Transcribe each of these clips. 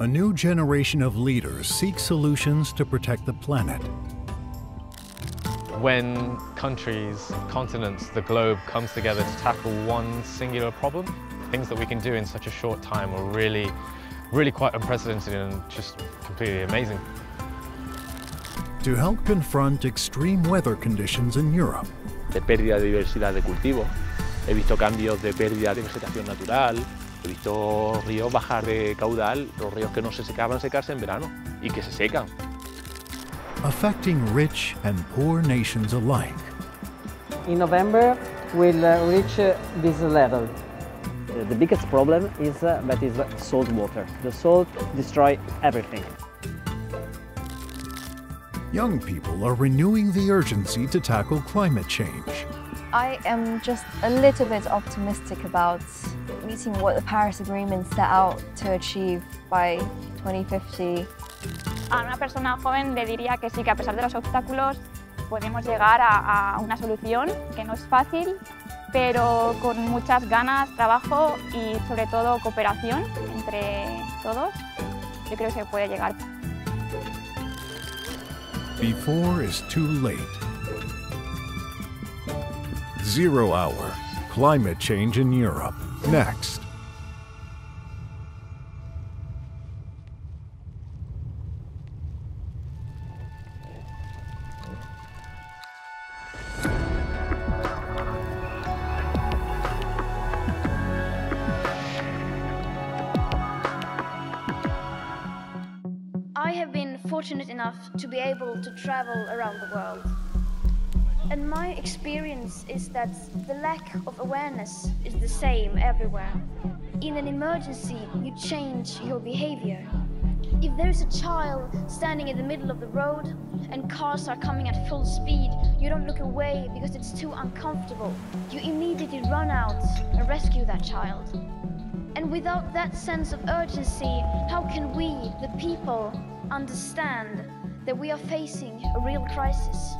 a new generation of leaders seek solutions to protect the planet. When countries, continents, the globe comes together to tackle one singular problem, things that we can do in such a short time are really quite unprecedented and just completely amazing. To help confront extreme weather conditions in Europe. De pérdida de diversidad de cultivo. He visto cambios de pérdida de vegetación natural. He visto ríos bajar de caudal. Los ríos que no se secaban secarse en verano y que se secan. Affecting rich and poor nations alike. In November, we'll reach this level. The biggest problem is that is salt water. The salt destroys everything. Young people are renewing the urgency to tackle climate change. I am just a little bit optimistic about meeting what the Paris Agreement set out to achieve by 2050. A una persona joven le diría que sí, que a pesar de los obstáculos podemos llegar a una solución que no es fácil, pero con muchas ganas, trabajo y sobre todo cooperación entre todos, yo creo que se puede llegar. Before is too late. Zero Hour, climate change in Europe, next. Fortunate enough to be able to travel around the world. And my experience is that the lack of awareness is the same everywhere. In an emergency, you change your behavior. If there's a child standing in the middle of the road and cars are coming at full speed, you don't look away because it's too uncomfortable. You immediately run out and rescue that child. And without that sense of urgency, how can we, the people, understand that we are facing a real crisis?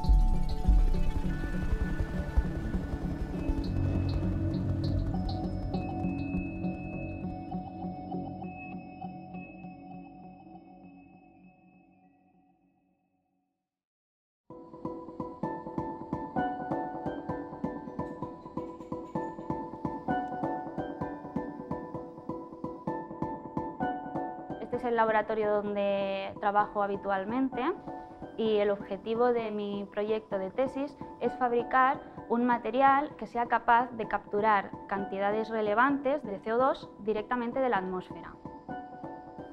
El laboratorio donde trabajo habitualmente y el objetivo de mi proyecto de tesis es fabricar un material que sea capaz de capturar cantidades relevantes de CO2 directamente de la atmósfera.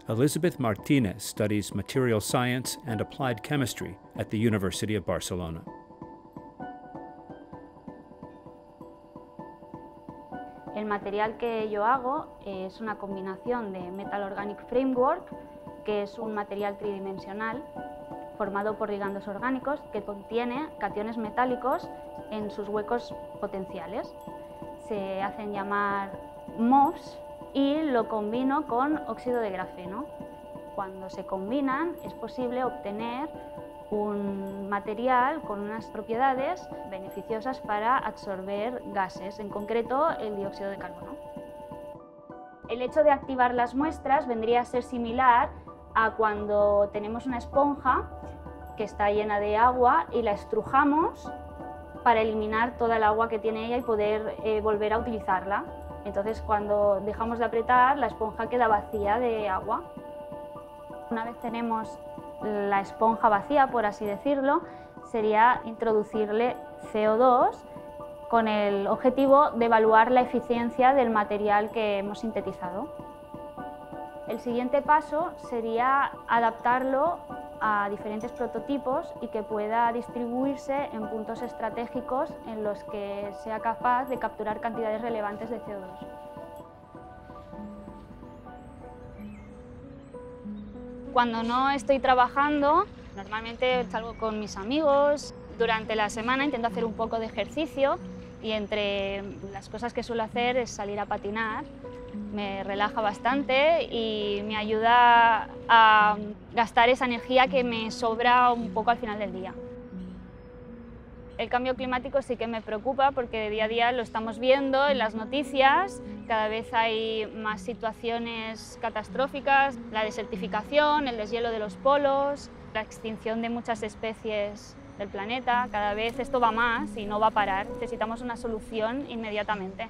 Elizabeth Martinez studies material science and applied chemistry at the University of Barcelona. El material que yo hago es una combinación de Metal Organic Framework, que es un material tridimensional formado por ligandos orgánicos que contiene cationes metálicos en sus huecos potenciales. Se hacen llamar MOFs y lo combino con óxido de grafeno. Cuando se combinan es posible obtener un material con unas propiedades beneficiosas para absorber gases, en concreto el dióxido de carbono. El hecho de activar las muestras vendría a ser similar a cuando tenemos una esponja que está llena de agua y la estrujamos para eliminar toda el agua que tiene ella y poder volver a utilizarla. Entonces, cuando dejamos de apretar, la esponja queda vacía de agua. Una vez tenemos la esponja vacía, por así decirlo, sería introducirle CO2 con el objetivo de evaluar la eficiencia del material que hemos sintetizado. El siguiente paso sería adaptarlo a diferentes prototipos y que pueda distribuirse en puntos estratégicos en los que sea capaz de capturar cantidades relevantes de CO2. Cuando no estoy trabajando, normalmente salgo con mis amigos. Durante la semana intento hacer un poco de ejercicio y entre las cosas que suelo hacer es salir a patinar. Me relaja bastante y me ayuda a gastar esa energía que me sobra un poco al final del día. El cambio climático sí que me preocupa porque de día a día lo estamos viendo en las noticias, cada vez hay más situaciones catastróficas, la desertificación, el deshielo de los polos, la extinción de muchas especies del planeta, cada vez esto va más y no va a parar, necesitamos una solución inmediatamente.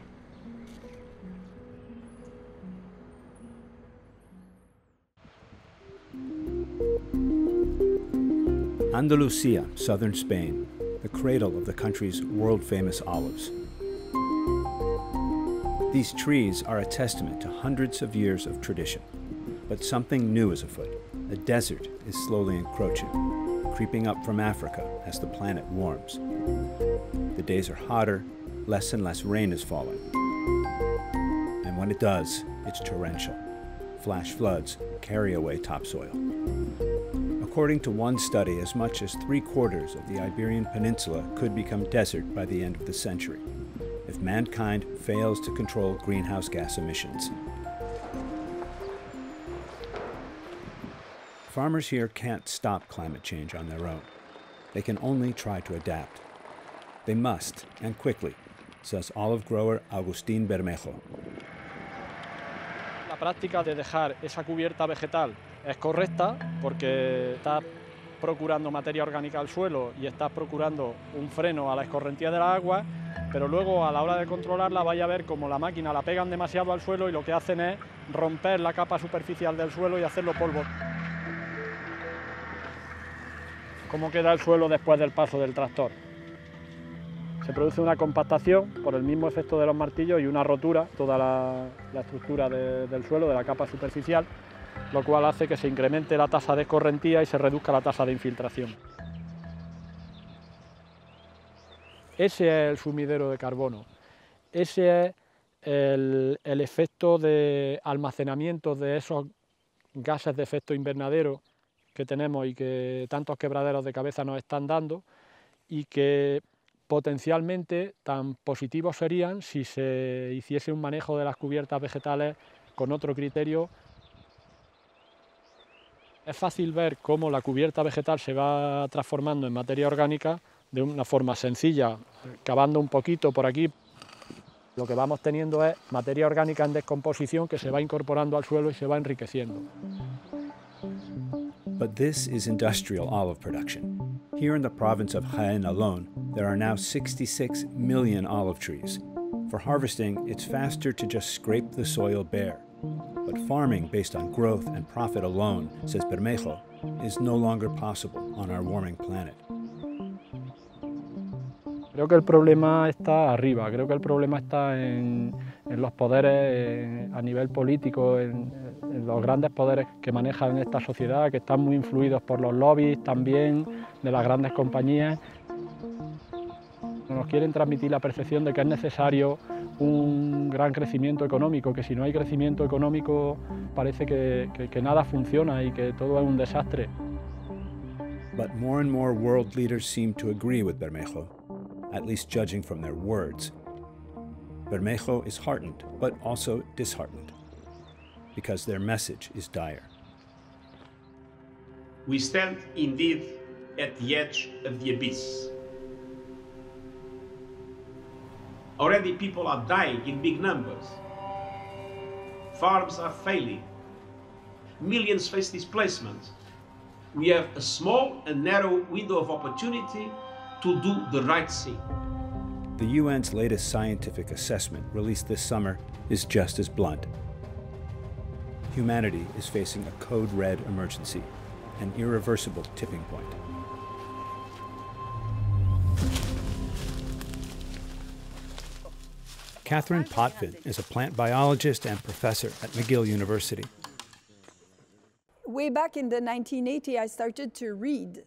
Andalusia, southern Spain, the cradle of the country's world-famous olives. These trees are a testament to hundreds of years of tradition. But something new is afoot. The desert is slowly encroaching, creeping up from Africa as the planet warms. The days are hotter, less and less rain is falling. And when it does, it's torrential. Flash floods carry away topsoil. According to one study, as much as 3/4 of the Iberian Peninsula could become desert by the end of the century, if mankind fails to control greenhouse gas emissions. Farmers here can't stop climate change on their own. They can only try to adapt. They must, and quickly, says olive grower Agustin Bermejo. La práctica de dejar esa cubierta vegetal es correcta porque estás procurando materia orgánica al suelo y estás procurando un freno a la escorrentía de la agua, pero luego a la hora de controlarla vaya a ver como la máquina la pegan demasiado al suelo y lo que hacen es romper la capa superficial del suelo y hacerlo polvo. ¿Cómo queda el suelo después del paso del tractor? Se produce una compactación por el mismo efecto de los martillos y una rotura, toda la estructura del suelo, de la capa superficial, lo cual hace que se incremente la tasa de escorrentía y se reduzca la tasa de infiltración. Ese es el sumidero de carbono, ese es el efecto de almacenamiento de esos gases de efecto invernadero que tenemos y que tantos quebraderos de cabeza nos están dando y que potencialmente tan positivos serían si se hiciese un manejo de las cubiertas vegetales con otro criterio. Es fácil ver cómo la cubierta vegetal se va transformando en materia orgánica de una forma sencilla, cavando un poquito por aquí. Lo que vamos teniendo es materia orgánica en descomposición que se va incorporando al suelo y se va enriqueciendo. But this is industrial olive production. Here in the province of Jaén alone, there are now 66 million olive trees. For harvesting, it's faster to just scrape the soil bare. But farming based on growth and profit alone, says Bermejo, is no longer possible on our warming planet. Creo que el problema está arriba, creo que el problema está en los poderes a nivel político, en los grandes poderes que manejan esta sociedad, que están muy influidos por los lobbies también, de las grandes compañías. Nos quieren transmitir la percepción de que es necesario un gran crecimiento económico, que si no hay crecimiento económico parece que nada funciona y que todo es un desastre. But more and more world leaders seem to agree with Bermejo, at least judging from their words. Bermejo is heartened, but also disheartened, because their message is dire. We stand indeed at the edge of the abyss. Already people are dying in big numbers. Farms are failing. Millions face displacement. We have a small and narrow window of opportunity to do the right thing. The UN's latest scientific assessment, released this summer, is just as blunt. Humanity is facing a code red emergency, an irreversible tipping point. Catherine Potvin is a plant biologist and professor at McGill University. Way back in the 1980s, I started to read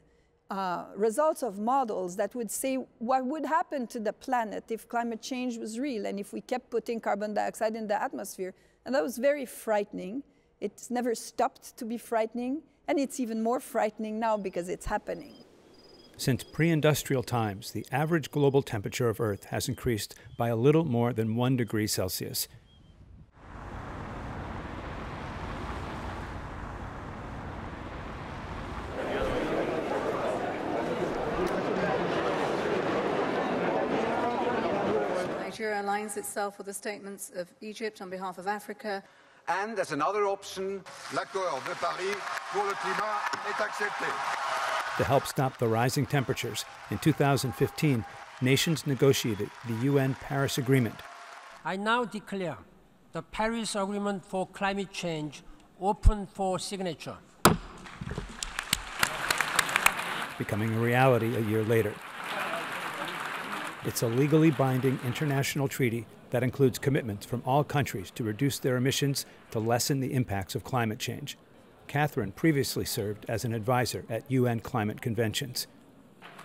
results of models that would say what would happen to the planet if climate change was real and if we kept putting carbon dioxide in the atmosphere. And that was very frightening. It's never stopped to be frightening, and it's even more frightening now because it's happening. Since pre-industrial times, the average global temperature of Earth has increased by a little more than 1 degree Celsius. Nigeria aligns itself with the statements of Egypt on behalf of Africa. And as another option, l'accord de Paris pour le climat est accepté. To help stop the rising temperatures, in 2015, nations negotiated the UN Paris Agreement. I now declare the Paris Agreement for Climate Change open for signature, becoming a reality a year later. It's a legally binding international treaty that includes commitments from all countries to reduce their emissions to lessen the impacts of climate change. Catherine previously served as an advisor at UN climate conventions.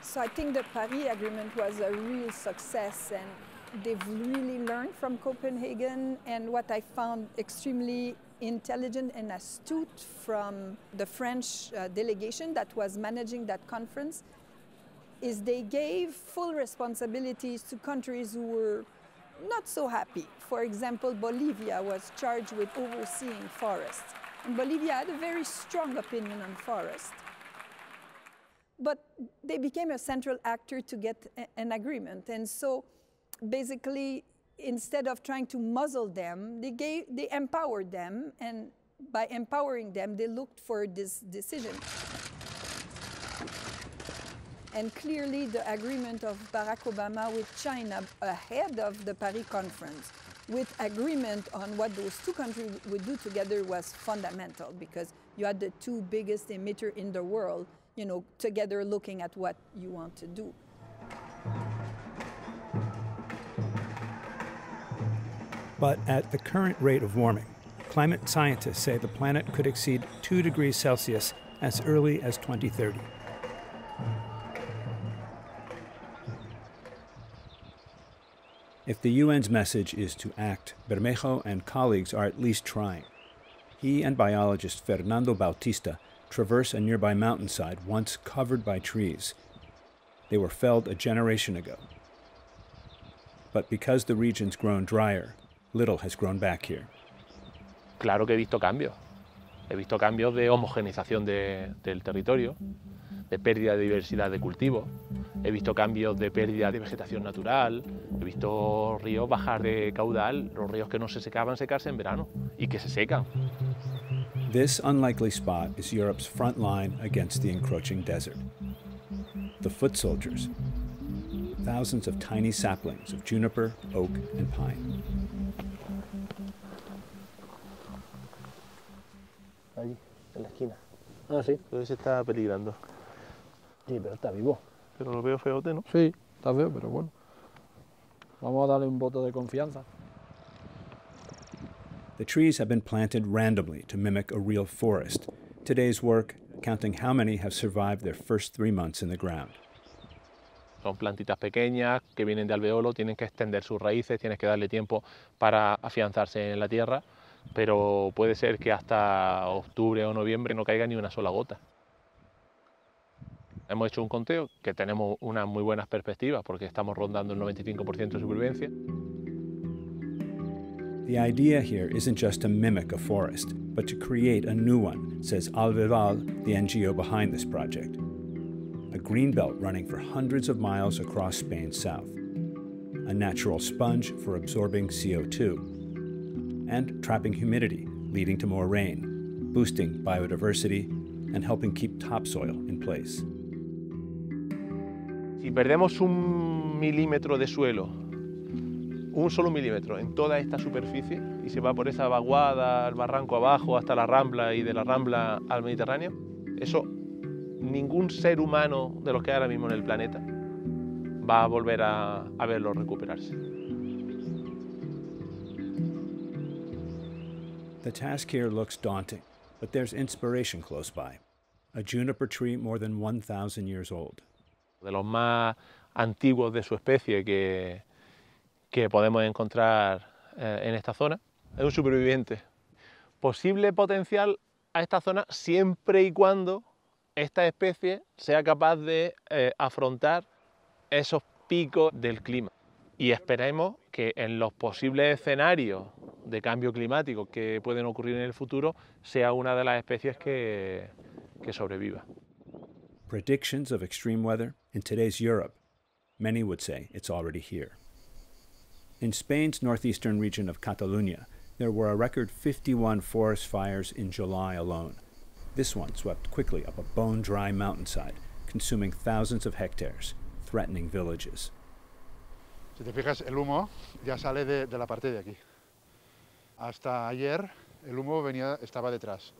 So I think the Paris Agreement was a real success, and they've really learned from Copenhagen. And what I found extremely intelligent and astute from the French delegation that was managing that conference is they gave full responsibilities to countries who were not so happy. For example, Bolivia was charged with overseeing forests, and Bolivia had a very strong opinion on forests. But they became a central actor to get an agreement, and so basically, instead of trying to muzzle them, they empowered them, and by empowering them, they looked for this decision. And clearly, the agreement of Barack Obama with China ahead of the Paris conference, with agreement on what those two countries would do together, was fundamental, because you had the two biggest emitters in the world, you know, together looking at what you want to do. But at the current rate of warming, climate scientists say the planet could exceed 2 degrees Celsius as early as 2030. If the UN's message is to act, Bermejo and colleagues are at least trying. He and biologist Fernando Bautista traverse a nearby mountainside once covered by trees. They were felled a generation ago. But because the region's grown drier, little has grown back here. Claro que he visto cambios. He visto cambios de homogenización del territorio, de pérdida de diversidad de cultivos. He visto cambios de pérdida de vegetación natural. He visto ríos bajar de caudal, los ríos que no se secaban secarse en verano y que se secan. This unlikely spot is Europe's front line against the encroaching desert. The foot soldiers, thousands of tiny saplings of juniper, oak, and pine. Allí, en la esquina. Ah, sí, pero ese está peligrando. Sí, pero está vivo. Pero lo veo feote, ¿no? Sí, está feo, pero bueno. Vamos a darle un voto de confianza. The trees have been planted randomly to mimic a real forest. Today's work, counting how many have survived their first 3 months in the ground. Son plantitas pequeñas que vienen de alveolo, tienen que extender sus raíces, tienes que darle tiempo para afianzarse en la tierra, pero puede ser que hasta octubre o noviembre no caiga ni una sola gota. Hemos hecho un conteo que tenemos unas muy buenas perspectivas porque estamos rondando el 95% de supervivencia. The idea here isn't just to mimic a forest, but to create a new one, says Alveval, the NGO behind this project. A green belt running for hundreds of miles across Spain's south. A natural sponge for absorbing CO2. And trapping humidity, leading to more rain, boosting biodiversity, and helping keep topsoil in place. Si perdemos un milímetro de suelo, un solo milímetro en toda esta superficie, y se va por esa vaguada al barranco abajo hasta la Rambla y de la Rambla al Mediterráneo, eso ningún ser humano de los que hay ahora mismo en el planeta va a volver a verlo recuperarse. The task here looks daunting, but there's inspiration close by. A juniper tree more than 1,000 years old. De los más antiguos de su especie que podemos encontrar en esta zona. Es un superviviente. Posible potencial a esta zona siempre y cuando esta especie sea capaz de afrontar esos picos del clima. Y esperemos que en los posibles escenarios de cambio climático que pueden ocurrir en el futuro sea una de las especies que sobreviva. Predictions of extreme weather in today's Europe, many would say it's already here. In Spain's northeastern region of Catalonia, there were a record 51 forest fires in July alone. This one swept quickly up a bone-dry mountainside, consuming thousands of hectares, threatening villages. Si te fijas, el humo ya sale de la parte de aquí. Hasta ayer, el humo estaba detrás.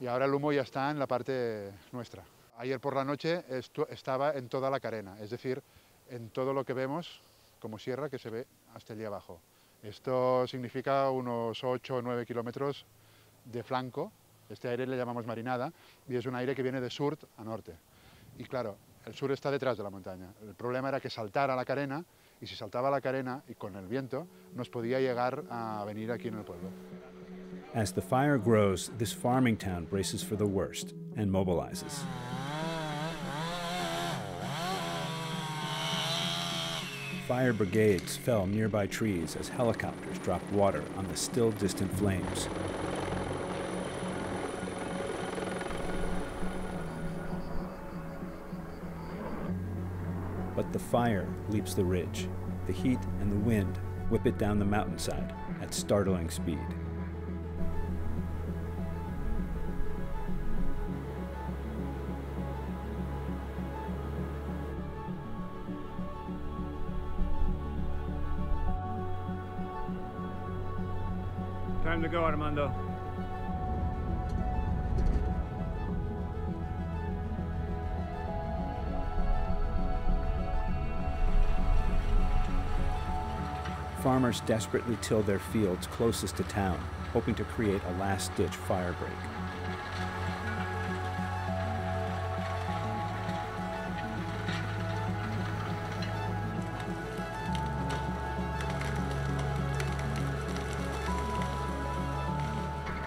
Y ahora el humo ya está en la parte nuestra. Ayer por la noche estaba en toda la carena, es decir, en todo lo que vemos como sierra que se ve hasta allí abajo. Esto significa unos 8 o 9 kilómetros de flanco. Este aire le llamamos marinada y es un aire que viene de sur a norte. Y claro, el sur está detrás de la montaña. El problema era que saltara la carena y si saltaba la carena y con el viento nos podía llegar a venir aquí en el pueblo. As the fire grows, this farming town braces for the worst and mobilizes. Fire brigades fell nearby trees as helicopters dropped water on the still distant flames. But the fire leaps the ridge. The heat and the wind whip it down the mountainside at startling speed. Time to go, Armando. Farmers desperately till their fields closest to town, hoping to create a last-ditch fire break.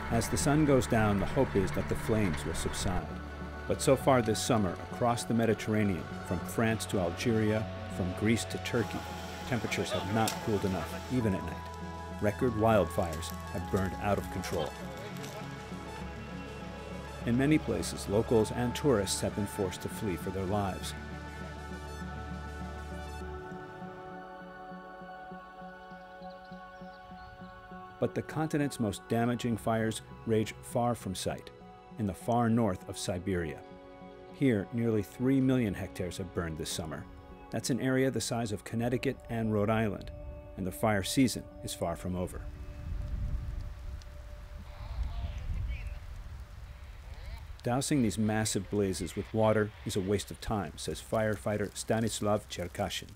As the sun goes down, the hope is that the flames will subside. But so far this summer, across the Mediterranean, from France to Algeria, from Greece to Turkey, temperatures have not cooled enough, even at night. Record wildfires have burned out of control. In many places, locals and tourists have been forced to flee for their lives. But the continent's most damaging fires rage far from sight, in the far north of Siberia. Here, nearly 3 million hectares have burned this summer. That's an area the size of Connecticut and Rhode Island, and the fire season is far from over. Dousing these massive blazes with water is a waste of time, says firefighter Stanislav Cherkashin.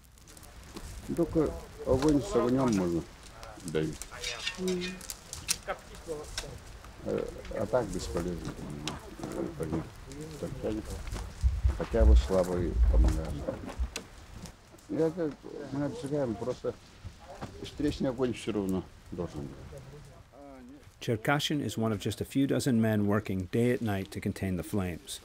Cherkashin is one of just a few dozen men working day and night to contain the flames.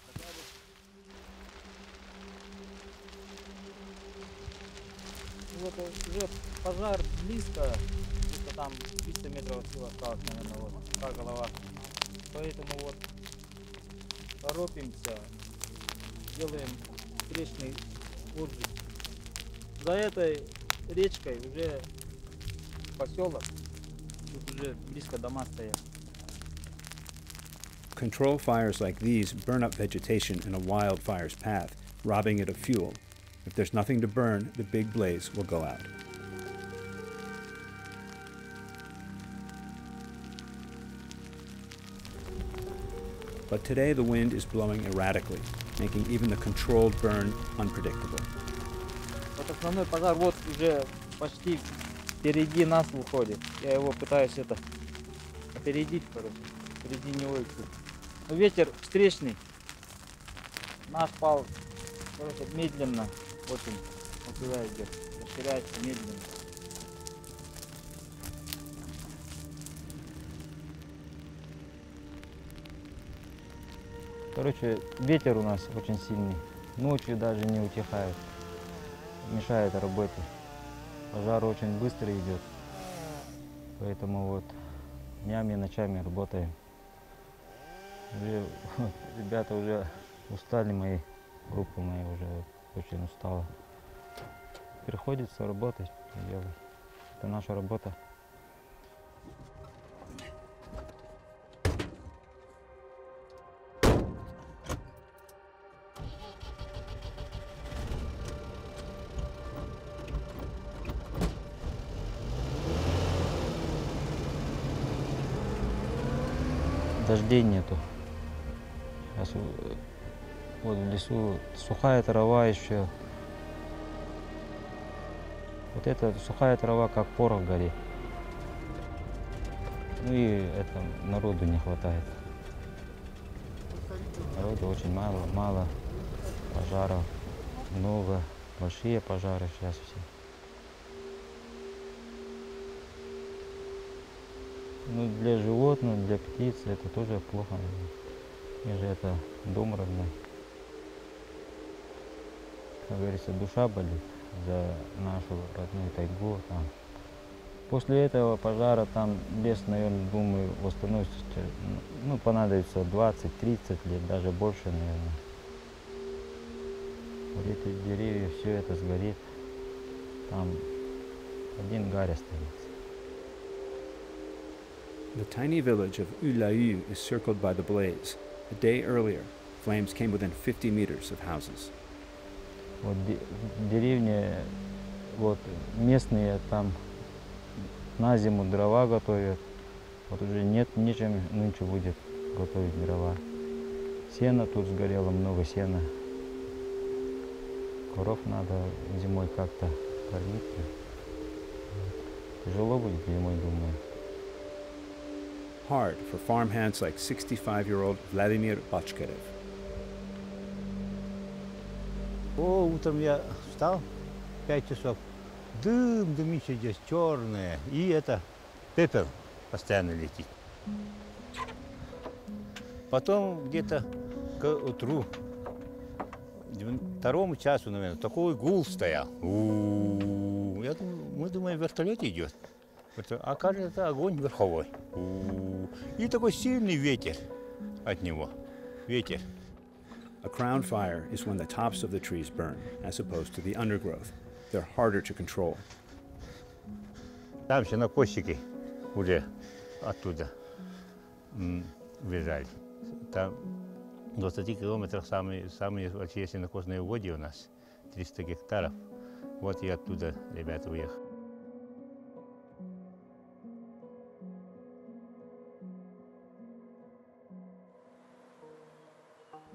Control fires like these burn up vegetation in a wildfire's path, robbing it of fuel. If there's nothing to burn, the big blaze will go out. But today the wind is blowing erratically, making even the controlled burn unpredictable. Короче, ветер у нас очень сильный, ночью даже не утихает, мешает работе. Пожар очень быстро идет, поэтому вот днями и ночами работаем. Ребята уже устали, группа моя уже очень устала. Приходится работать, делать. в нашу работу. Дождей нету. Сейчас вот в лесу сухая трава еще. Вот эта сухая трава как порох горит. Ну и это народу не хватает. Народу очень мало пожаров, много, большие пожары сейчас все. Ну, для животных, для птиц это тоже плохо. Мне же это думорно. Как говорится, душа болит за нашу родную тайгу. Там. После этого пожара там лес, наверное, думаю, восстановится. Ну, понадобится 20-30 лет, даже больше, наверное. Вот эти деревья, все это сгорит. Там один гарь останется. The tiny village of Ulaü is circled by the blaze. A day earlier, flames came within 50 meters of houses. Вот деревня, вот местные там на зиму дрова готовят. Вот уже нет ничем, нынче будет готовить дрова. Сена тут сгорело, много сена. Коров надо зимой как-то кормить. Тяжело будет зимой, думаю. Hard for farmhands like 65-year-old Vladimir Bochkerev. О, утром я встал, 5 часов, дым, дымище здесь черное, и это пепел постоянно летит. Потом где-то к утру, 2 часу, наверное, такой гул стоял. Я думаю, мы думаем, вертолет идет. А кажется, огонь верховой. И такой сильный ветер от него. Ветер. A crown fire is when the tops of the trees burn, as opposed to the undergrowth. They're harder to control. Там все на костики уже оттуда убежали. Там в 20 километрах самые большие сенокосные угодья у нас, 300 гектаров. Вот и оттуда ребята уехали.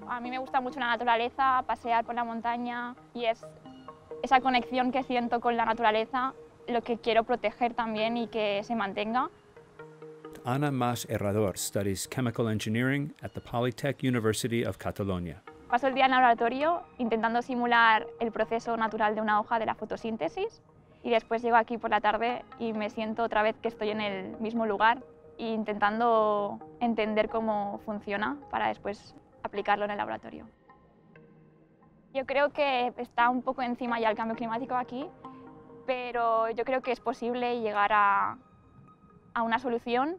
A mí me gusta mucho la naturaleza, pasear por la montaña y es esa conexión que siento con la naturaleza lo que quiero proteger también y que se mantenga. Ana Mas Errador studies chemical engineering at the Polytech University of Catalonia. Paso el día en el laboratorio intentando simular el proceso natural de una hoja de la fotosíntesis y después llego aquí por la tarde y me siento otra vez que estoy en el mismo lugar e intentando entender cómo funciona para después aplicarlo en el laboratorio. Yo creo que está un poco encima ya el cambio climático aquí, pero yo creo que es posible llegar a una solución.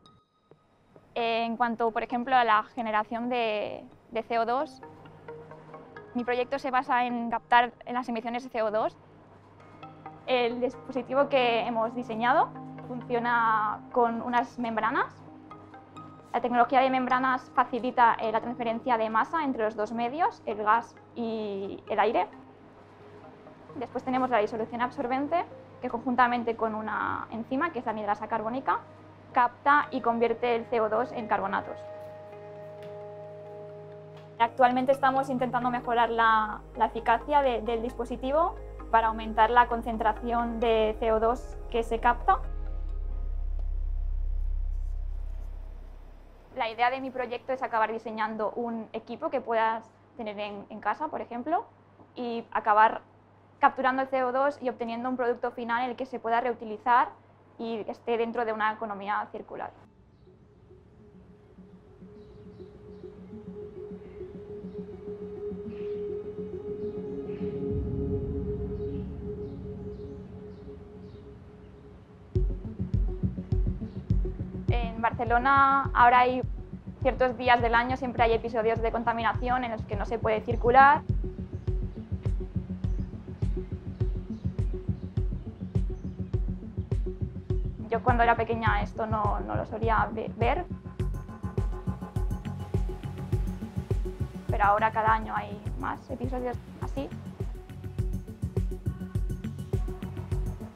En cuanto, por ejemplo, a la generación de CO2, mi proyecto se basa en captar las emisiones de CO2. El dispositivo que hemos diseñado funciona con unas membranas. La tecnología de membranas facilita la transferencia de masa entre los dos medios, el gas y el aire. Después tenemos la disolución absorbente, que conjuntamente con una enzima, que es la anhidrasa carbónica, capta y convierte el CO2 en carbonatos. Actualmente estamos intentando mejorar la eficacia del dispositivo para aumentar la concentración de CO2 que se capta. La idea de mi proyecto es acabar diseñando un equipo que puedas tener en casa, por ejemplo, y acabar capturando el CO2 y obteniendo un producto final en el que se pueda reutilizar y esté dentro de una economía circular. En Barcelona ahora hay ciertos días del año, siempre hay episodios de contaminación en los que no se puede circular. yo cuando era pequeña esto no lo solía ver, pero ahora cada año hay más episodios así.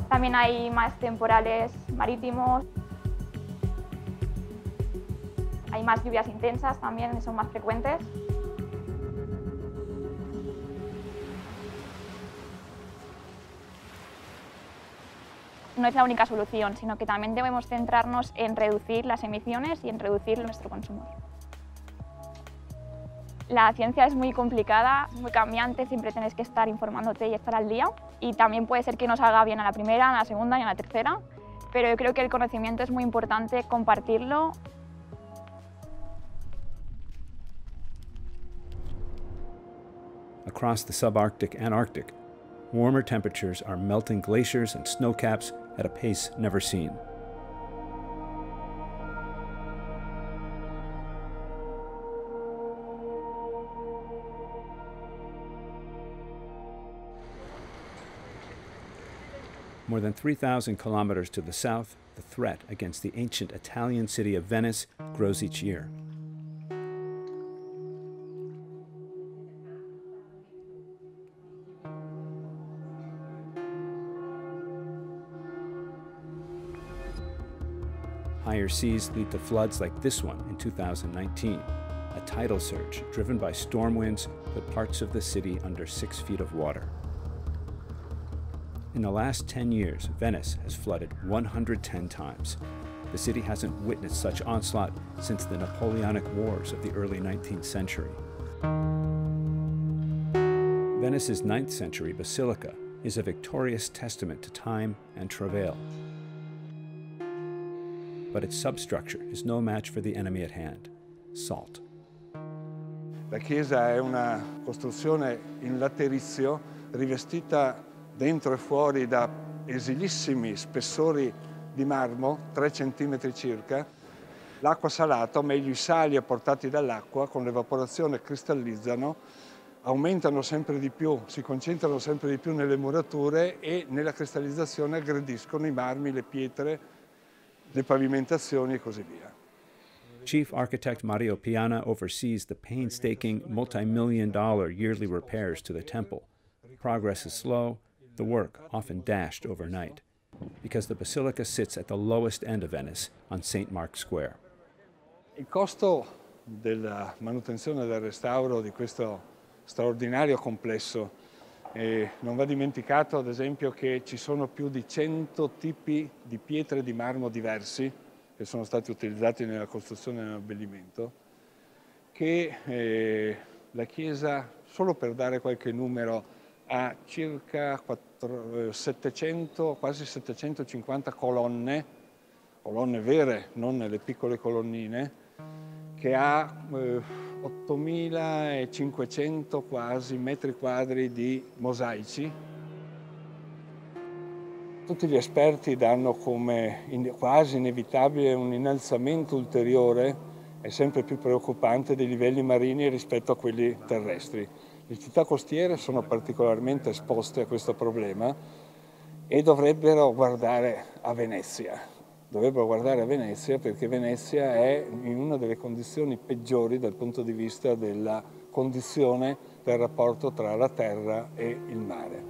También hay más temporales marítimos, hay más lluvias intensas también, que son más frecuentes. No es la única solución, sino que también debemos centrarnos en reducir las emisiones y en reducir nuestro consumo. La ciencia es muy complicada, muy cambiante, siempre tienes que estar informándote y estar al día. Y también puede ser que no salga bien a la primera, a la segunda y a la tercera, pero yo creo que el conocimiento es muy importante compartirlo. Across the subarctic and Arctic, warmer temperatures are melting glaciers and snowcaps at a pace never seen. More than 3,000 kilometers to the south, the threat against the ancient Italian city of Venice grows each year. Higher seas lead to floods like this one in 2019, a tidal surge driven by storm winds put parts of the city under 6 feet of water. In the last 10 years, Venice has flooded 110 times. The city hasn't witnessed such onslaught since the Napoleonic Wars of the early 19th century. Venice's 9th century basilica is a victorious testament to time and travail. But its substructure is no match for the enemy at hand, salt. La chiesa è una costruzione in laterizio rivestita dentro e fuori da esilissimi spessori di marmo, 3 cm circa. L'acqua salata, o meglio i sali apportati dall'acqua, con l'evaporazione cristallizzano, aumentano sempre di più, si concentrano sempre di più nelle murature e nella cristallizzazione aggrediscono i marmi, le pietre, le pavimentazioni e così via. Chief Architect Mario Piana oversees the painstaking multi-million-dollar yearly repairs to the temple. Progress is slow, the work often dashed overnight, because the basilica sits at the lowest end of Venice, on St. Mark's Square. Il costo della manutenzione e del restauro di questo straordinario complesso, non va dimenticato ad esempio che ci sono più di 100 tipi di pietre di marmo diversi che sono stati utilizzati nella costruzione e nell'abbellimento, che la chiesa, solo per dare qualche numero, ha circa 700, quasi 750 colonne vere, non le piccole colonnine, che ha 8.500 quasi metri quadri di mosaici. Tutti gli esperti danno come quasi inevitabile un innalzamento ulteriore e sempre più preoccupante dei livelli marini rispetto a quelli terrestri. Le città costiere sono particolarmente esposte a questo problema e dovrebbero guardare a Venezia perché Venezia è in una delle condizioni peggiori dal punto di vista della condizione del rapporto tra la terra e il mare.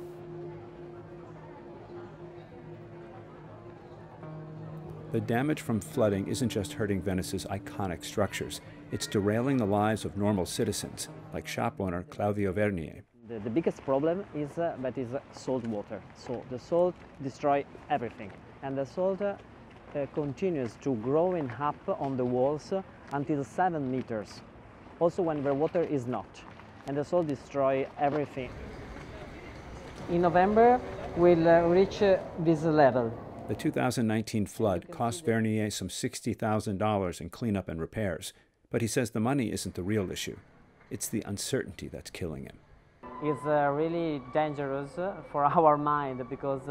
The damage from flooding isn't just hurting Venice's iconic structures, it's derailing the lives of normal citizens, like shop owner Claudio Vernier. The biggest problem is that is salt water. So the salt destroys everything, and the salt continues to growing up on the walls until 7 meters, also when the water is not, and the salt destroys everything. In November, we'll reach this level. The 2019 flood cost Vernier some $60,000 in cleanup and repairs, but he says the money isn't the real issue. It's the uncertainty that's killing him. It's really dangerous for our mind because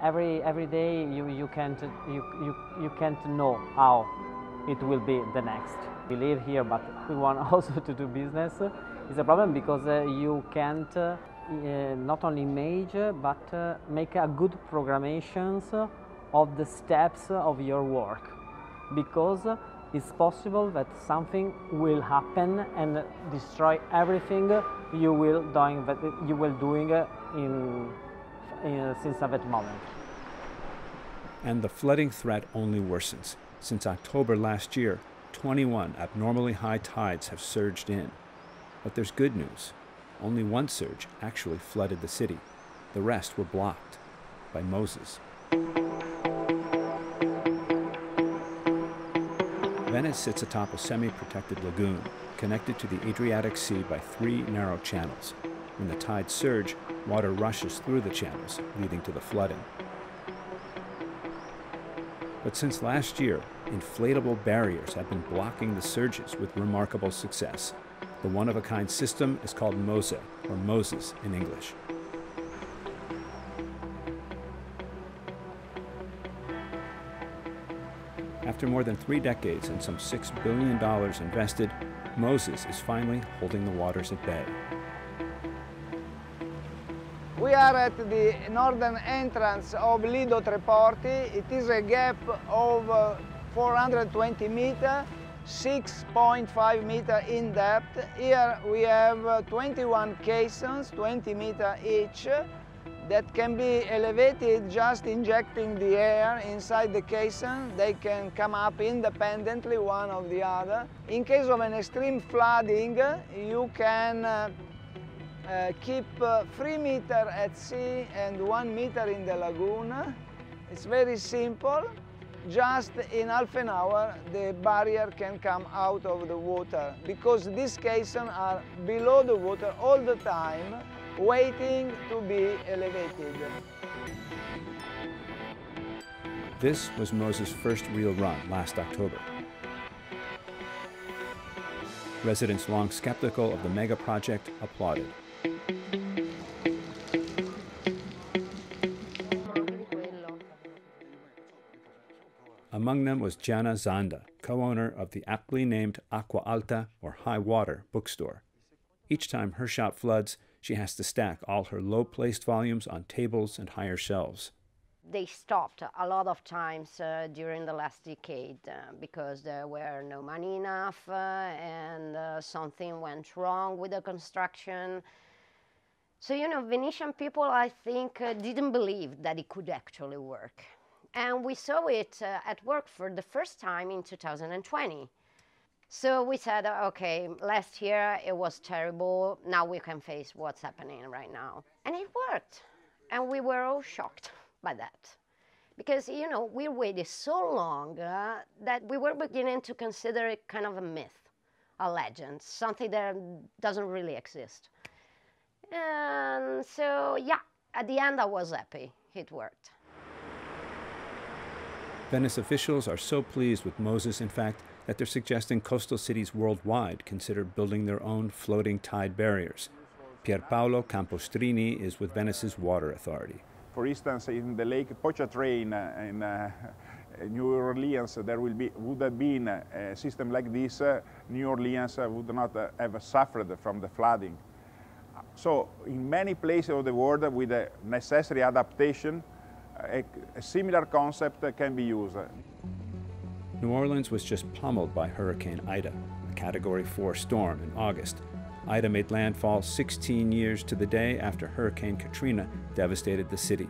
every day you can't know how it will be the next. We live here, but we want also to do business. It's a problem because you can't. Not only image, but make a good programmations of the steps of your work, because it's possible that something will happen and destroy everything you will doing that you will doing since that moment. And the flooding threat only worsens. Since October last year, 21 abnormally high tides have surged in. But there's good news. Only one surge actually flooded the city. The rest were blocked by Moses. Venice sits atop a semi-protected lagoon, connected to the Adriatic Sea by three narrow channels. When the tides surge, water rushes through the channels, leading to the flooding. But since last year, inflatable barriers have been blocking the surges with remarkable success. The one-of-a-kind system is called MOSA, or Moses in English. After more than 3 decades and some $6 billion invested, Moses is finally holding the waters at bay. We are at the northern entrance of Lido Treporti. It is a gap of 420 meters, 6.5 meters in depth. Here we have 21 caissons, 20 meters each, that can be elevated just injecting the air inside the caisson. They can come up independently, one of the other. In case of an extreme flooding, you can keep 3 meters at sea and 1 meter in the lagoon. It's very simple. Just in half an hour, the barrier can come out of the water, because these caissons are below the water all the time, waiting to be elevated. This was Moses' first real run last October. Residents, long skeptical of the mega project, applauded. Among them was Jana Zanda, co-owner of the aptly named Aqua Alta, or High Water, bookstore. Each time her shop floods, she has to stack all her low-placed volumes on tables and higher shelves. They stopped a lot of times during the last decade because there were no money enough and something went wrong with the construction. So, you know, Venetian people, I think, didn't believe that it could actually work. And we saw it at work for the first time in 2020. So we said, okay, last year it was terrible, now we can face what's happening right now. And it worked. And we were all shocked by that. Because, you know, we waited so long that we were beginning to consider it kind of a myth, a legend, something that doesn't really exist. And so, yeah, at the end I was happy, it worked. Venice officials are so pleased with Moses, in fact, that they're suggesting coastal cities worldwide consider building their own floating tide barriers. Pier Paolo Campostrini is with Venice's water authority. For instance, in the Lake Pontchartrain in New Orleans, there would have been a system like this. New Orleans would not have suffered from the flooding. So in many places of the world, with the necessary adaptation, a similar concept can be used. New Orleans was just pummeled by Hurricane Ida, a Category 4 storm in August. Ida made landfall 16 years to the day after Hurricane Katrina devastated the city.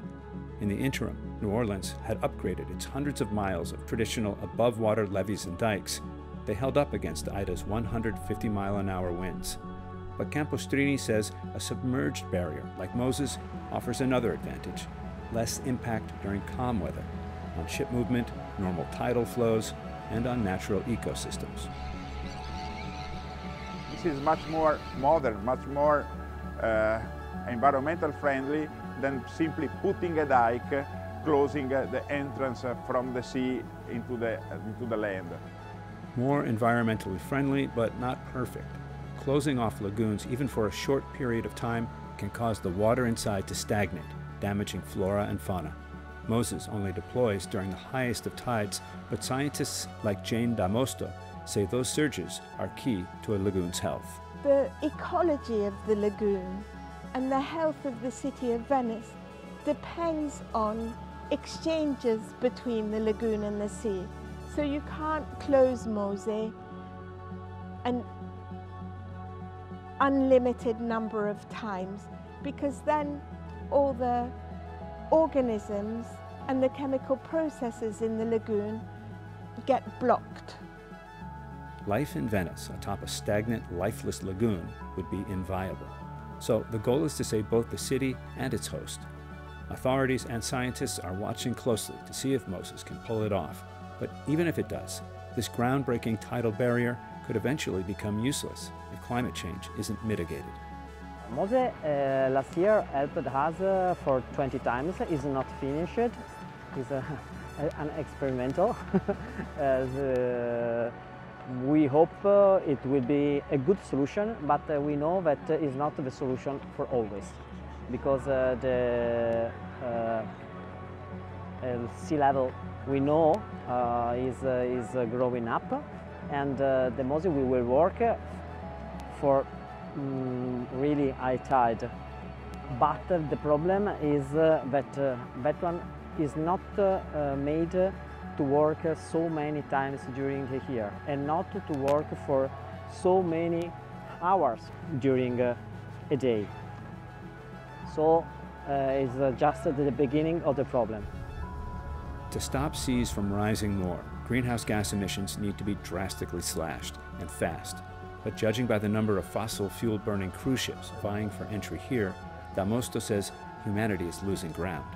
In the interim, New Orleans had upgraded its hundreds of miles of traditional above-water levees and dikes. They held up against Ida's 150-mile-an-hour winds. But Campostrini says a submerged barrier, like Moses, offers another advantage: less impact during calm weather, on ship movement, normal tidal flows, and on natural ecosystems. This is much more modern, much more environmental friendly than simply putting a dike, closing the entrance from the sea into the land. More environmentally friendly, but not perfect. Closing off lagoons, even for a short period of time, can cause the water inside to stagnate, damaging flora and fauna. Moses only deploys during the highest of tides, but scientists like Jane D'Amosto say those surges are key to a lagoon's health. The ecology of the lagoon and the health of the city of Venice depends on exchanges between the lagoon and the sea. So you can't close MOSA an unlimited number of times, because then all the organisms and the chemical processes in the lagoon get blocked. Life in Venice atop a stagnant, lifeless lagoon would be inviable. So the goal is to save both the city and its host. Authorities and scientists are watching closely to see if MOSA can pull it off. But even if it does, this groundbreaking tidal barrier could eventually become useless if climate change isn't mitigated. MOSA last year helped us for 20 times. It's not finished. It's an experimental. We hope it will be a good solution, but we know that it's not the solution for always, because the sea level, we know, is growing up, and the MOSA will work for really high tide. But the problem is that that one is not made to work so many times during the year, and not to work for so many hours during a day. So it's just the beginning of the problem. To stop seas from rising more, greenhouse gas emissions need to be drastically slashed, and fast. But judging by the number of fossil fuel-burning cruise ships vying for entry here, D'Amosto says humanity is losing ground.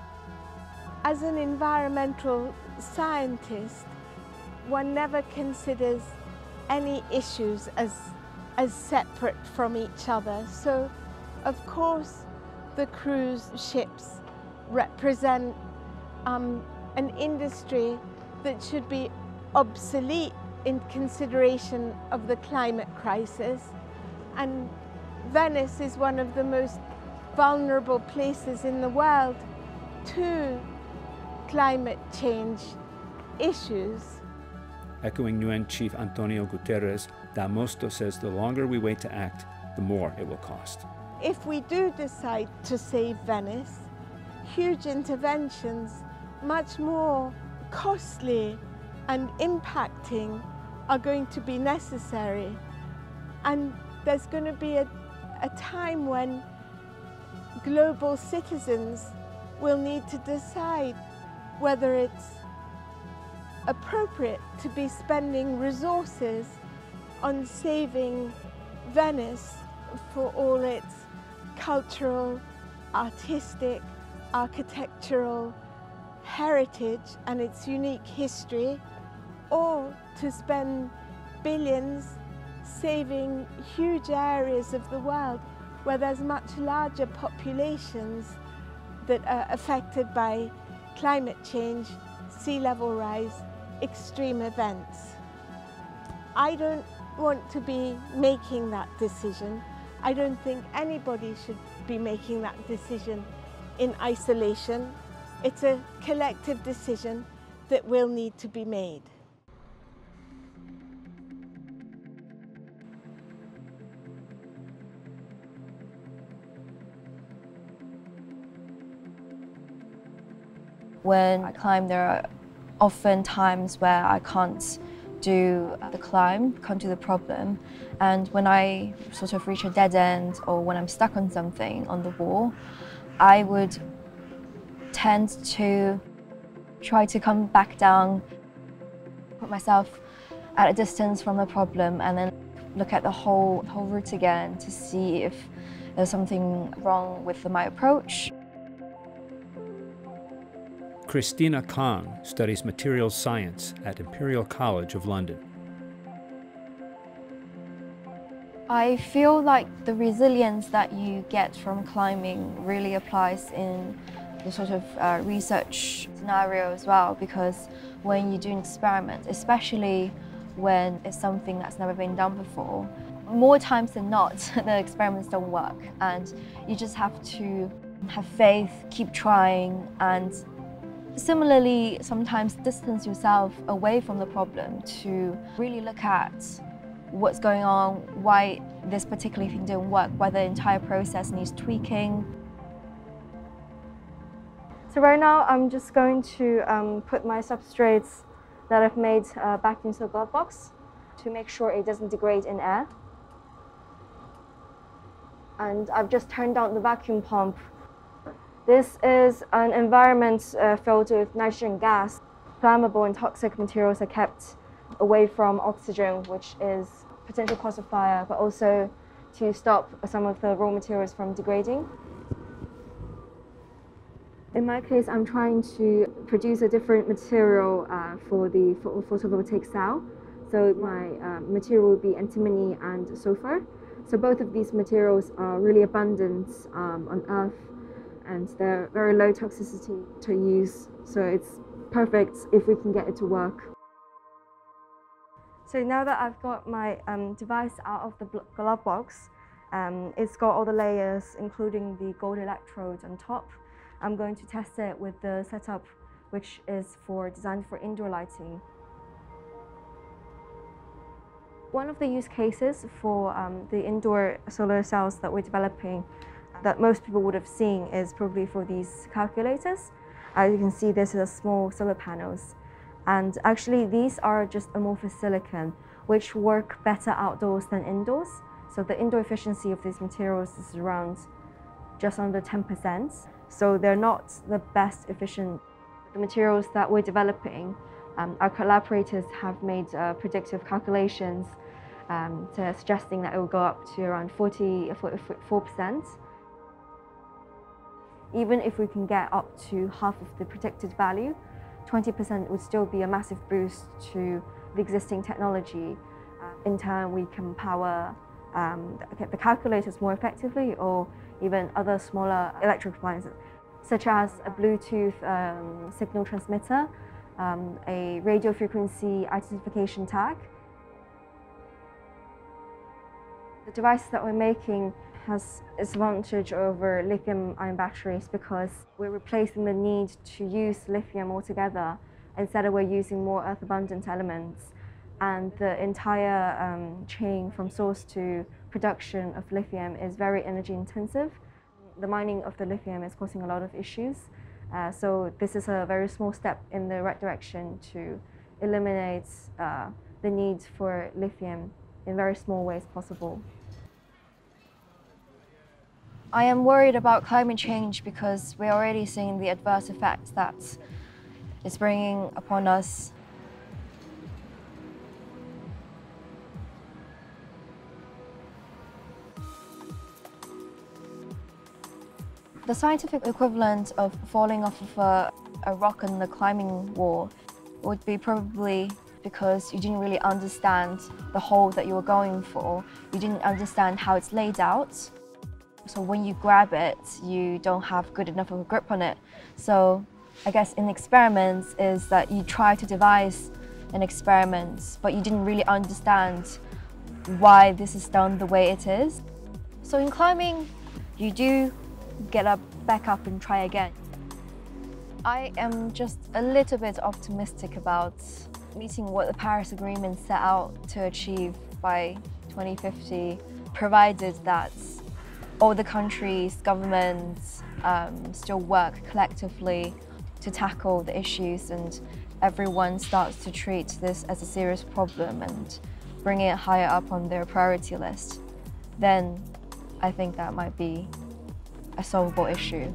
As an environmental scientist, one never considers any issues as separate from each other. So, of course, the cruise ships represent an industry that should be obsolete in consideration of the climate crisis, and Venice is one of the most vulnerable places in the world to climate change issues. Echoing UN Chief Antonio Guterres, D'Amosto says the longer we wait to act, the more it will cost. If we do decide to save Venice, huge interventions, much more costly and impacting, are going to be necessary. And there's going to be a time when global citizens will need to decide whether it's appropriate to be spending resources on saving Venice for all its cultural, artistic, architectural heritage and its unique history, or to spend billions saving huge areas of the world where there's much larger populations that are affected by climate change, sea level rise, extreme events. I don't want to be making that decision. I don't think anybody should be making that decision in isolation. It's a collective decision that will need to be made. When I climb, there are often times where I can't do the climb, can't do the problem. And when I sort of reach a dead end, or when I'm stuck on something, on the wall, I would tend to try to come back down, put myself at a distance from the problem, and then look at the whole route again to see if there's something wrong with my approach. Christina Kang studies materials science at Imperial College of London. I feel like the resilience that you get from climbing really applies in the sort of research scenario as well, because when you do an experiment, especially when it's something that's never been done before, more times than not, the experiments don't work, and you just have to have faith, keep trying, and similarly, sometimes distance yourself away from the problem to really look at what's going on, why this particular thing didn't work, why the entire process needs tweaking. So right now I'm just going to put my substrates that I've made back into the glove box to make sure it doesn't degrade in air. And I've just turned on the vacuum pump. This is an environment filled with nitrogen gas. Flammable and toxic materials are kept away from oxygen, which is potential cause of fire, but also to stop some of the raw materials from degrading. In my case, I'm trying to produce a different material for the photovoltaic cell. So my material would be antimony and sulfur. So both of these materials are really abundant on Earth, and they're very low toxicity to use. So it's perfect if we can get it to work. So now that I've got my device out of the glove box, it's got all the layers, including the gold electrodes on top. I'm going to test it with the setup, which is designed for indoor lighting. One of the use cases for the indoor solar cells that we're developing that most people would have seen is probably for these calculators. As you can see, this is a small solar panels. And actually, these are just amorphous silicon, which work better outdoors than indoors. So the indoor efficiency of these materials is around just under 10%. So they're not the best efficient. The materials that we're developing, our collaborators have made predictive calculations suggesting that it will go up to around 44%. Even if we can get up to half of the predicted value, 20% would still be a massive boost to the existing technology. In turn, we can power the calculators more effectively, or even other smaller electric appliances, such as a Bluetooth signal transmitter, a radio frequency identification tag. The device that we're making has its advantage over lithium-ion batteries because we're replacing the need to use lithium altogether. Instead, we're using more earth-abundant elements, and the entire chain from source to production of lithium is very energy-intensive. The mining of the lithium is causing a lot of issues. So this is a very small step in the right direction to eliminate the need for lithium in very small ways possible. I am worried about climate change because we're already seeing the adverse effects that it's bringing upon us. The scientific equivalent of falling off of a rock on the climbing wall would be probably because you didn't really understand the hole that you were going for. You didn't understand how it's laid out. So when you grab it, you don't have good enough of a grip on it. So I guess in experiments is that you try to devise an experiment, but you didn't really understand why this is done the way it is. So in climbing, you do get up, back up and try again. I am just a little bit optimistic about meeting what the Paris Agreement set out to achieve by 2050, provided that all the countries, governments still work collectively to tackle the issues and everyone starts to treat this as a serious problem and bring it higher up on their priority list. Then I think that might be a solvable issue.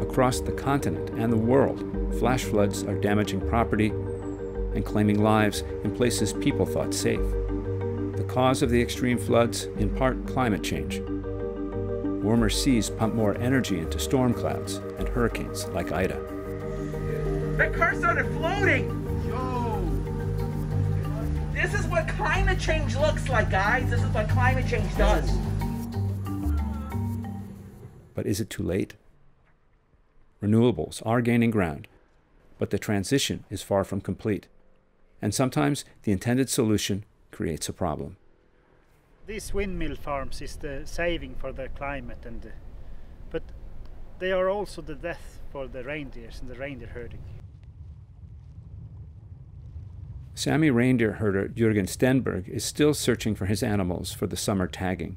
Across the continent and the world, flash floods are damaging property and claiming lives in places people thought safe. The cause of the extreme floods, in part climate change. Warmer seas pump more energy into storm clouds and hurricanes like Ida. That car started floating! Yo! This is what climate change looks like, guys. This is what climate change does. But is it too late? Renewables are gaining ground, but the transition is far from complete. And sometimes the intended solution creates a problem. These windmill farms is the saving for the climate, but they are also the death for the reindeers and the reindeer herding. Sami reindeer herder Jürgen Stenberg is still searching for his animals for the summer tagging,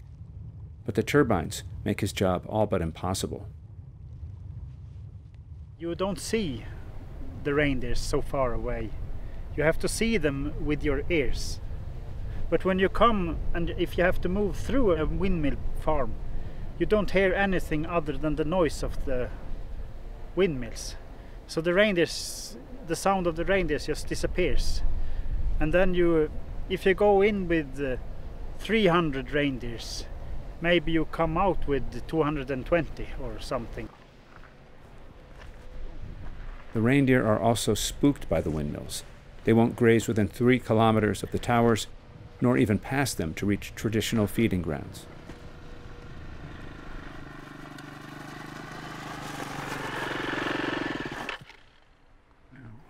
but the turbines make his job all but impossible. You don't see the reindeers so far away. You have to see them with your ears. But when you come, and if you have to move through a windmill farm, you don't hear anything other than the noise of the windmills. So the reindeers, the sound of the reindeers just disappears. And then you, if you go in with 300 reindeers, maybe you come out with 220 or something. The reindeer are also spooked by the windmills. They won't graze within 3 kilometers of the towers, nor even past them to reach traditional feeding grounds.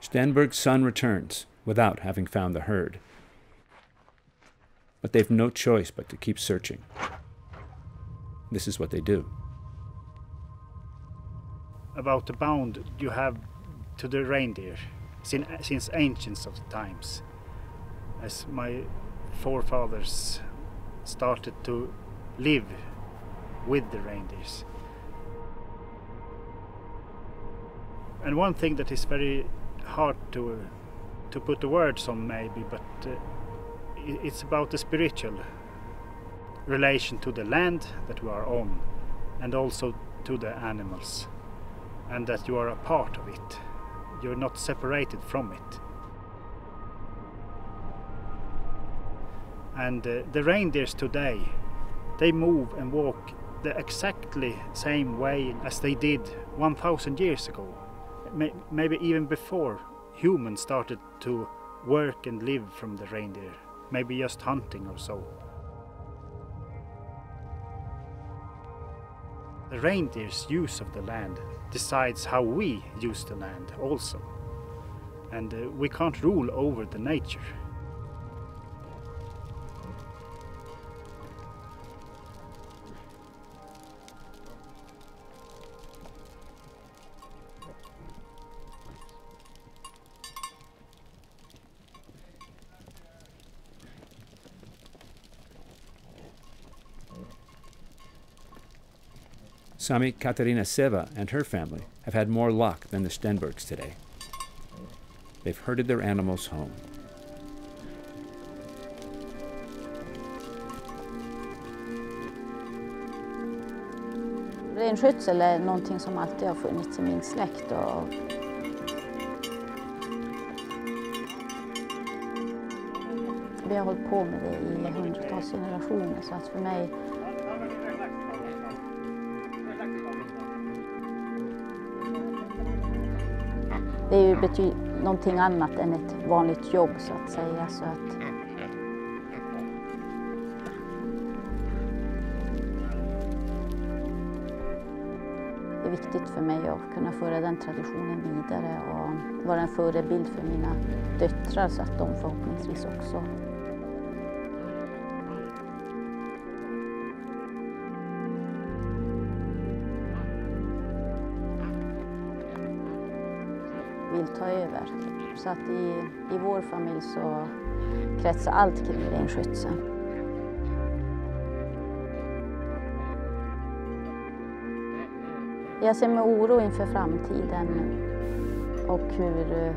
Stenberg's son returns without having found the herd. But they've no choice but to keep searching. This is what they do. About the bound you have to the reindeer since ancients of the times, as my forefathers started to live with the reindeers. And one thing that is very hard to put the words on maybe, but it's about the spiritual relation to the land that we are on, and also to the animals, and that you are a part of it. You're not separated from it. And the reindeers today, they move and walk the exactly same way as they did 1,000 years ago. Maybe even before humans started to work and live from the reindeer. Maybe just hunting or so. The reindeer's use of the land decides how we use the land also. And we can't rule over the nature. Sami Katarina Seva and her family have had more luck than the Stenbergs today. They've herded their animals home. Renskötsel är någonting som alltid har funnits I min släkt. Vi har hållit på med det I hundratals generationer, så att för mig det är ju någonting annat än ett vanligt jobb så att säga, så att det är viktigt för mig att kunna föra den traditionen vidare och vara en förebild för mina döttrar så att de förhoppningsvis också ta över. Så att I vår familj så kretsar allt kring renskötseln. Jag ser med oro inför framtiden och hur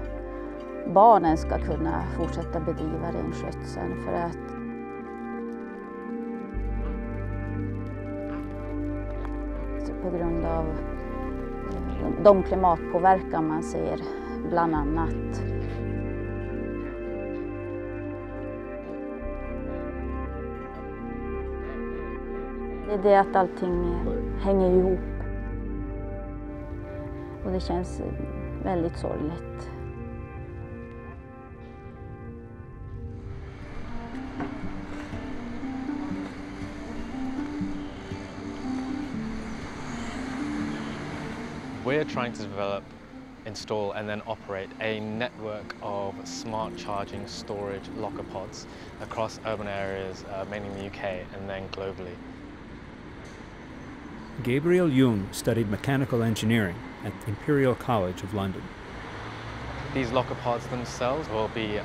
barnen ska kunna fortsätta bedriva renskötseln för att på grund av de klimatpåverkan man ser bland annat. Det är det att allting hänger ihop. Och det känns väldigt sorgligt. We're trying to develop, install and then operate a network of smart charging storage locker pods across urban areas, mainly in the UK and then globally. Gabriel Jung studied mechanical engineering at the Imperial College of London. These locker pods themselves will be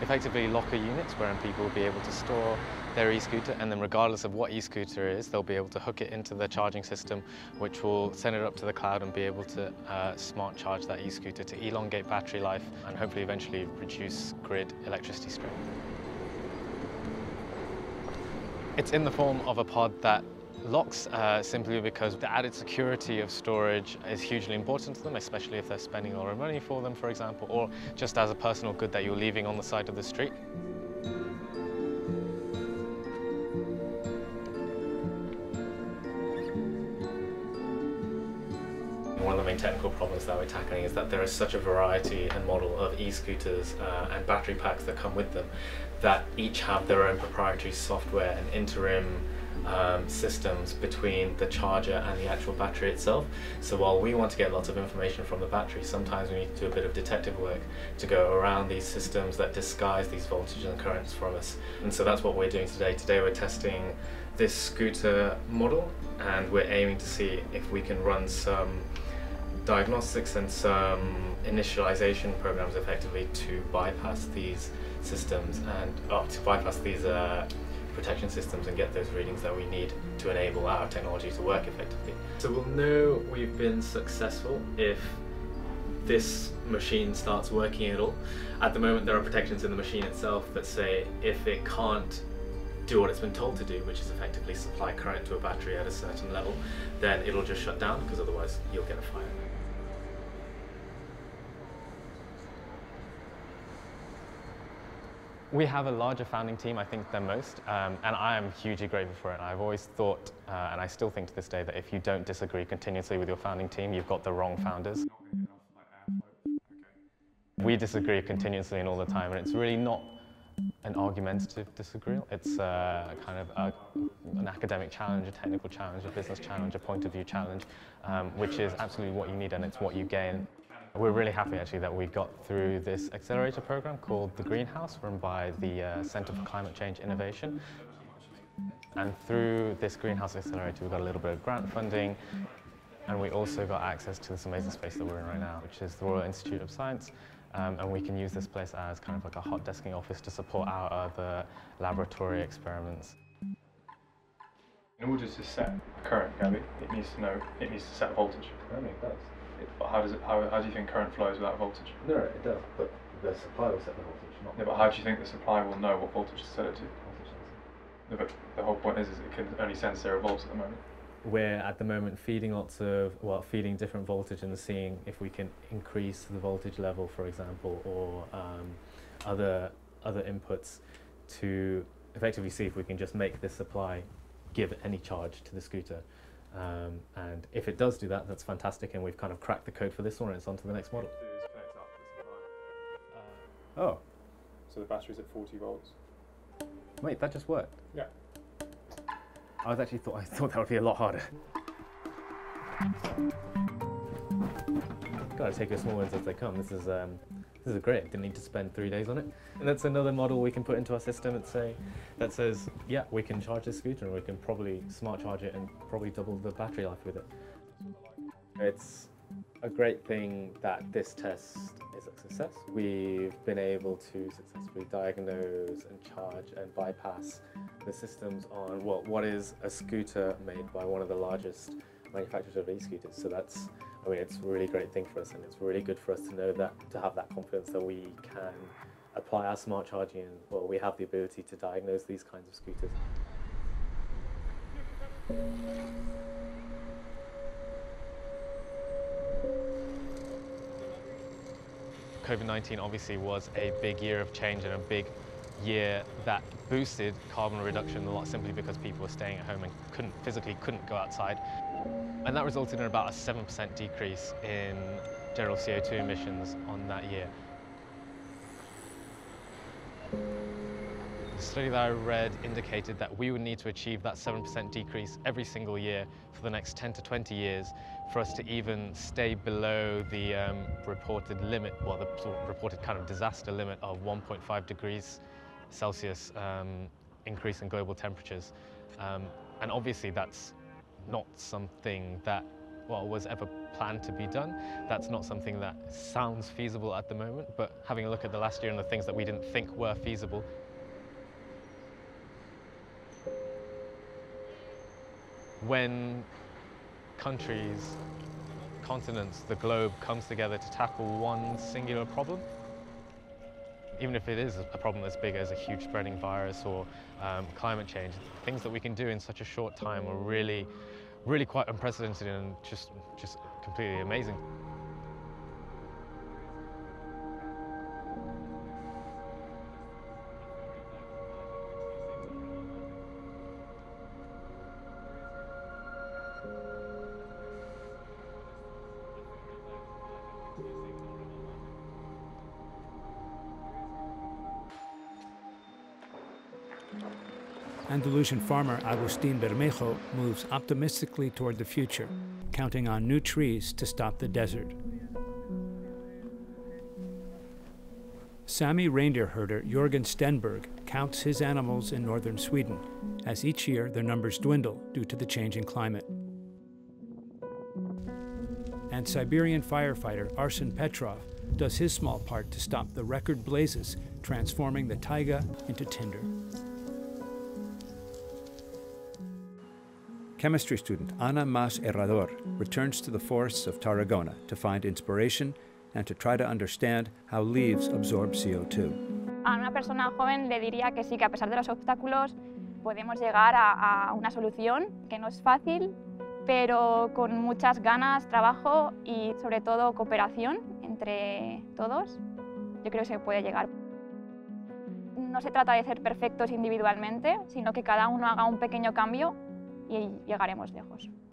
effectively locker units wherein people will be able to store their e-scooter, and then regardless of what e-scooter is, they'll be able to hook it into the charging system, which will send it up to the cloud and be able to smart charge that e-scooter to elongate battery life and hopefully eventually reduce grid electricity strain. It's in the form of a pod that locks simply because the added security of storage is hugely important to them, especially if they're spending a lot of money for them, for example, or just as a personal good that you're leaving on the side of the street. One of the main technical problems that we're tackling is that there is such a variety and model of e-scooters and battery packs that come with them that each have their own proprietary software and interim systems between the charger and the actual battery itself. So while we want to get lots of information from the battery, sometimes we need to do a bit of detective work to go around these systems that disguise these voltages and currents from us. And so that's what we're doing today. Today we're testing this scooter model, and we're aiming to see if we can run some diagnostics and some initialization programs effectively to bypass these systems and protection systems and get those readings that we need to enable our technology to work effectively. So we'll know we've been successful if this machine starts working at all. At the moment there are protections in the machine itself that say if it can't do what it's been told to do, which is effectively supply current to a battery at a certain level, then it'll just shut down because otherwise you'll get a fire. We have a larger founding team, I think, than most, and I am hugely grateful for it. I've always thought, and I still think to this day, that if you don't disagree continuously with your founding team, you've got the wrong founders. We disagree continuously and all the time, and it's really not an argumentative disagreement. It's an academic challenge, a technical challenge, a business challenge, a point of view challenge, which is absolutely what you need, and it's what you gain. We're really happy actually that we got through this accelerator program called the Greenhouse, run by the Centre for Climate Change Innovation. And through this Greenhouse accelerator we got a little bit of grant funding, and we also got access to this amazing space that we're in right now, which is the Royal Institute of Science. And we can use this place as kind of like a hot desking office to support our other laboratory experiments. In order to set a current galley, it needs to set voltage. I mean, it does. How do you think current flows without voltage? No, it does, but the supply will set the voltage. Not yeah, but how do you think the supply will know what voltage to set it to? No, but the whole point is it can only sense 0 volts at the moment. We're at the moment feeding feeding different voltage and seeing if we can increase the voltage level, for example, or other inputs to effectively see if we can just make this supply give any charge to the scooter. And if it does do that, that's fantastic, and we've kind of cracked the code for this one, and it's on to the next model. Oh. So the battery's at 40 volts. Wait, that just worked? Yeah. I thought that would be a lot harder. Gotta take your small ones as they come. This is great. I didn't need to spend 3 days on it. And that's another model we can put into our system and say, that says, yeah, we can charge this scooter and we can probably smart charge it and probably double the battery life with it. It's a great thing that this test is a success. We've been able to successfully diagnose and charge and bypass the systems on what is a scooter made by one of the largest manufacturers of e-scooters. So that's, I mean, it's a really great thing for us, and it's really good for us to know that, to have that confidence that we can apply our smart charging and, well, we have the ability to diagnose these kinds of scooters. COVID-19 obviously was a big year of change and a big year that boosted carbon reduction a lot, simply because people were staying at home and physically couldn't go outside. And that resulted in about a 7% decrease in general CO2 emissions on that year. The study that I read indicated that we would need to achieve that 7% decrease every single year for the next 10 to 20 years for us to even stay below the reported limit, well, the reported kind of disaster limit of 1.5 degrees Celsius increase in global temperatures. And obviously that's not something that what was ever planned to be done. That's not something that sounds feasible at the moment, but having a look at the last year and the things that we didn't think were feasible. When countries, continents, the globe comes together to tackle one singular problem, even if it is a problem as big as a huge spreading virus or climate change, things that we can do in such a short time are really, really quite unprecedented and just completely amazing. Andalusian farmer Agustin Bermejo moves optimistically toward the future, counting on new trees to stop the desert. Sami reindeer herder Jürgen Stenberg counts his animals in northern Sweden, as each year their numbers dwindle due to the changing climate. And Siberian firefighter Arsen Petrov does his small part to stop the record blazes, transforming the taiga into tinder. Chemistry student Ana Mas Errador returns to the forests of Tarragona to find inspiration and to try to understand how leaves absorb CO2. A una persona joven le diría que sí, que a pesar de los obstáculos podemos llegar a una solución que no es fácil, pero con muchas ganas, trabajo y sobre todo cooperación entre todos, yo creo que se puede llegar. No se trata de ser perfectos individualmente, sino que cada uno haga un pequeño cambio y llegaremos lejos.